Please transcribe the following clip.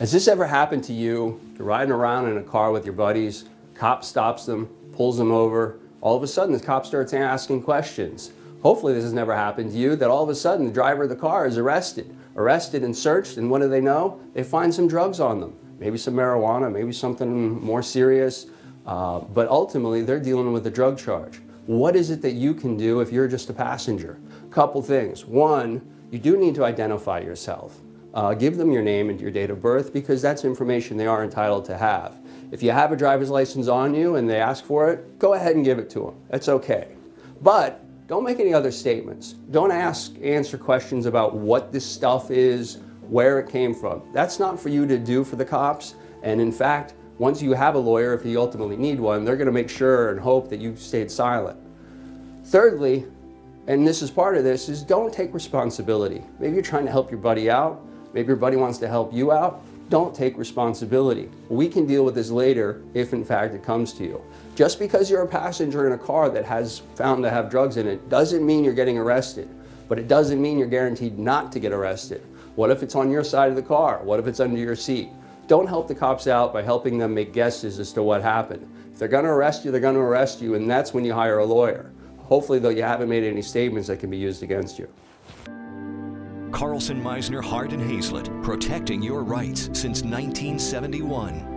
Has this ever happened to you? You're riding around in a car with your buddies, cop stops them, pulls them over. All of a sudden, the cop starts asking questions. Hopefully this has never happened to you, that all of a sudden the driver of the car is arrested and searched, and what do they know? They find some drugs on them. Maybe some marijuana, maybe something more serious, but ultimately they're dealing with a drug charge. What is it that you can do if you're just a passenger? Couple things. One, you do need to identify yourself. Give them your name and your date of birth, because that's information they are entitled to have. If you have a driver's license on you and they ask for it, go ahead and give it to them. That's okay. But don't make any other statements. Don't answer questions about what this stuff is, where it came from. That's not for you to do for the cops. And in fact, once you have a lawyer, if you ultimately need one, they're going to make sure and hope that you stayed silent. Thirdly, and this is part of this, is don't take responsibility. Maybe you're trying to help your buddy out. Maybe your buddy wants to help you out. Don't take responsibility. We can deal with this later if in fact it comes to you. Just because you're a passenger in a car that has found to have drugs in it doesn't mean you're getting arrested, but it doesn't mean you're guaranteed not to get arrested. What if it's on your side of the car? What if it's under your seat? Don't help the cops out by helping them make guesses as to what happened. If they're going to arrest you, they're going to arrest you, and that's when you hire a lawyer. Hopefully, though, you haven't made any statements that can be used against you. Carlson, Meisner, Hart & Hazlett, protecting your rights since 1971.